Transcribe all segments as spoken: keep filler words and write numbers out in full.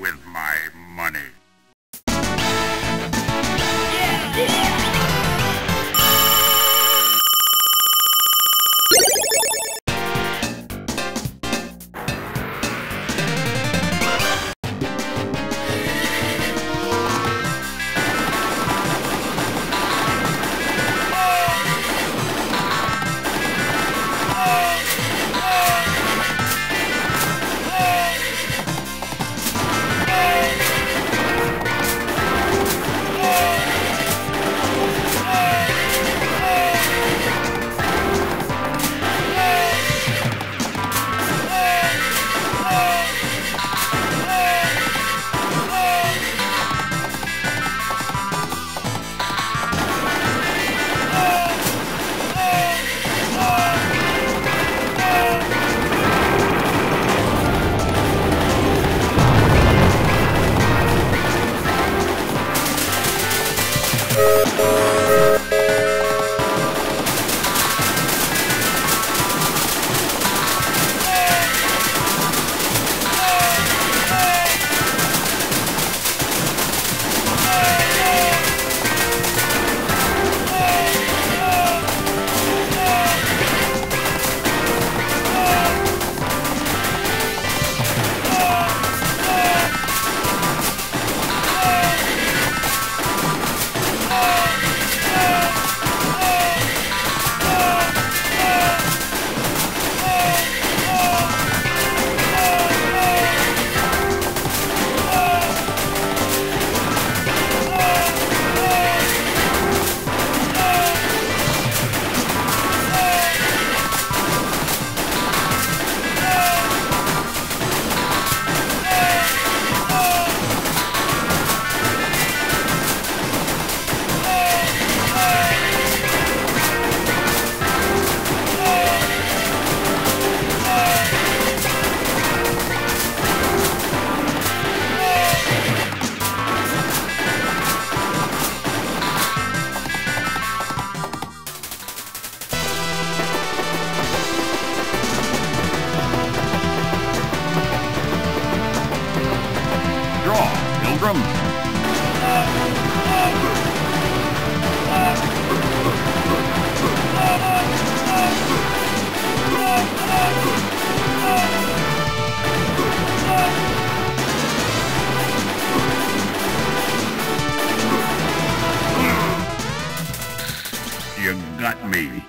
With my money. Yeah, yeah. me.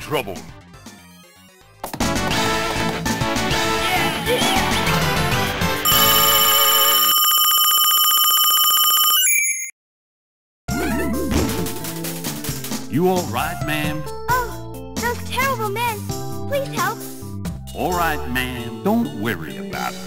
Trouble. You all right, ma'am? Oh, those terrible men. Please help. All right, ma'am. Don't worry about it.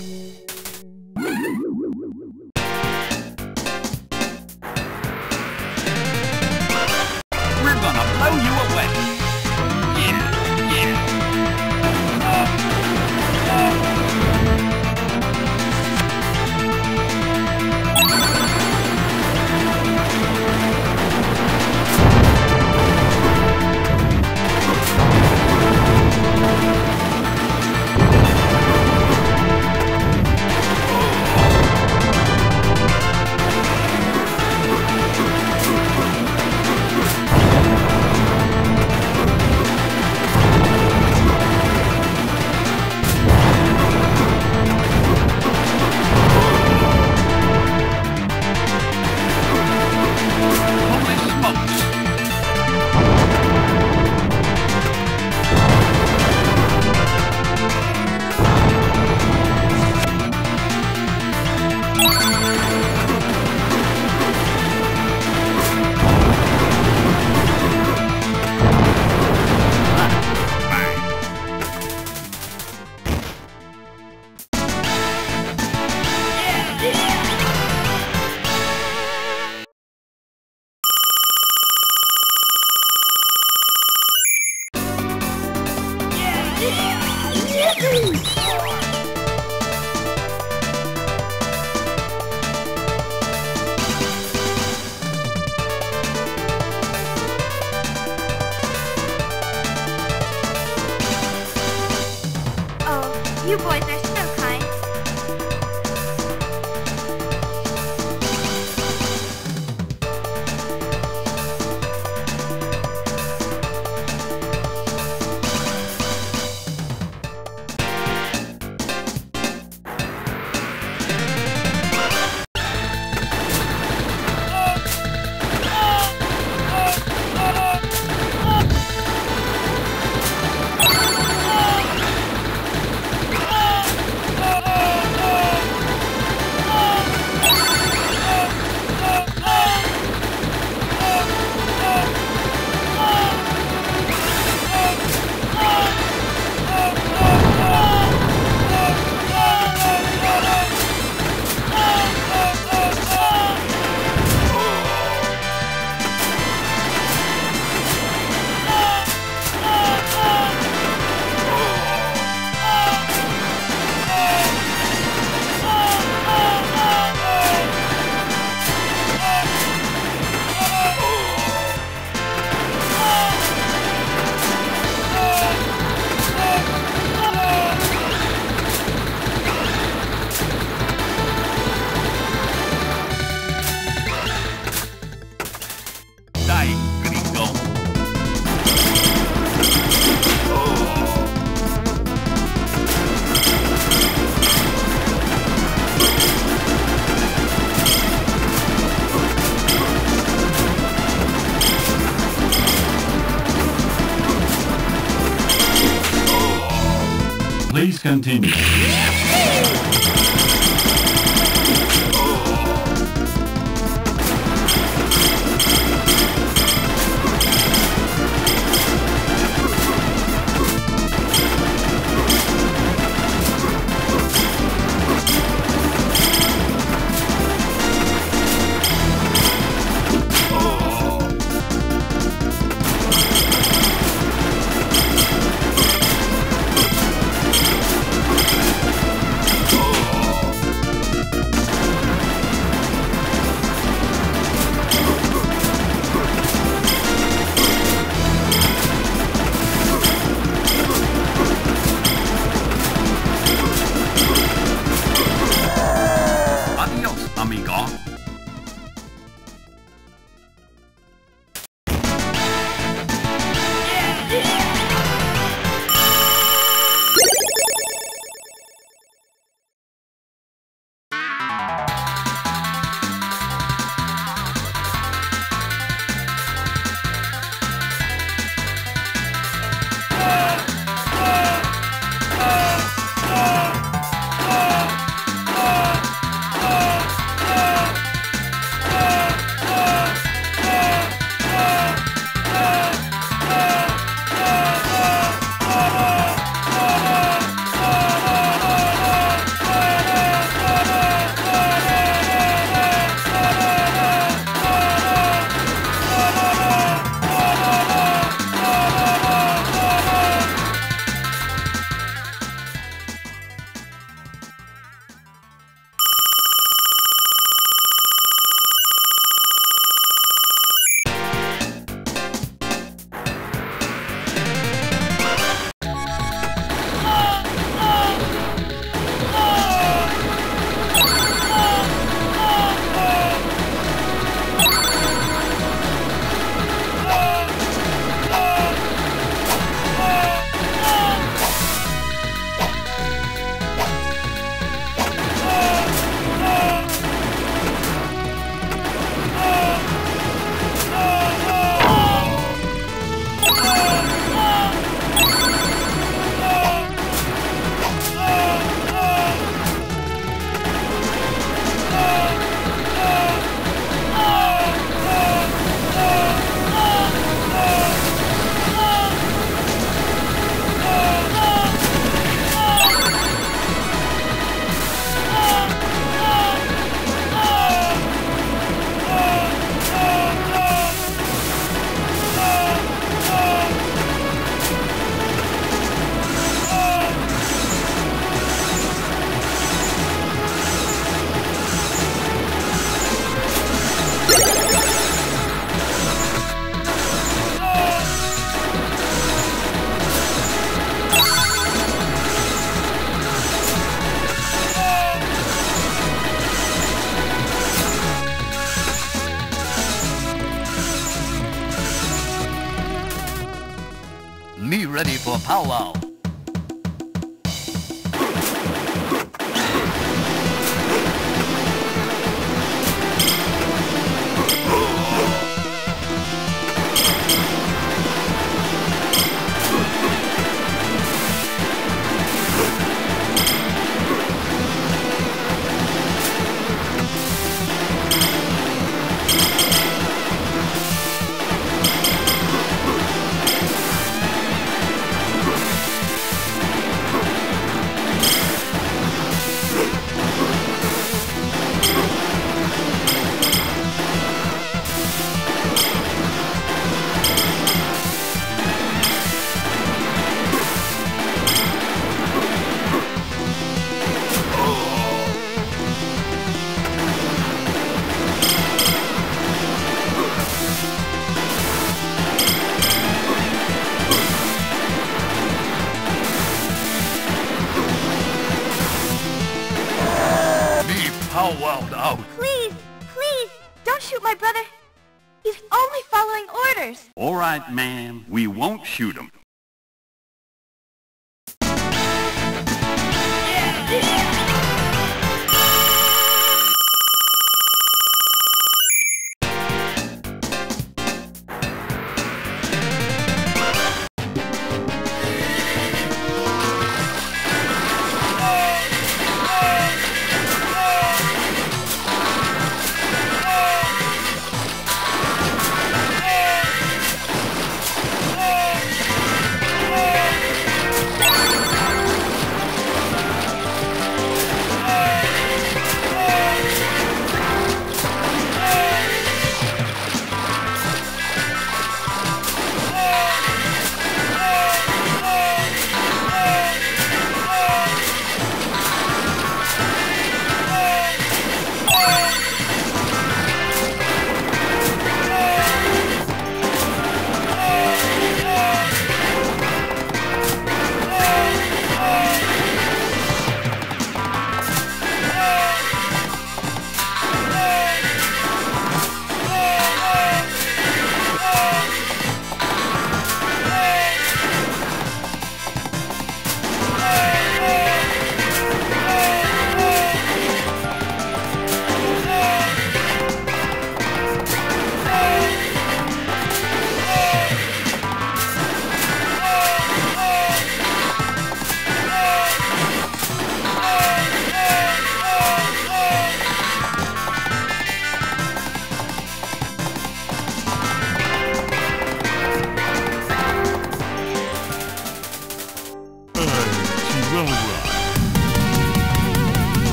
You boys are so kind. Please continue. Me ready for powwow. Out. Please, please, don't shoot my brother. He's only following orders. All right, ma'am. We won't shoot him. Yeah, yeah.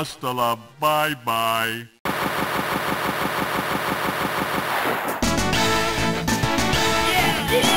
Hasta la bye-bye. Yeah, yeah.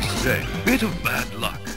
might say, bit of bad luck.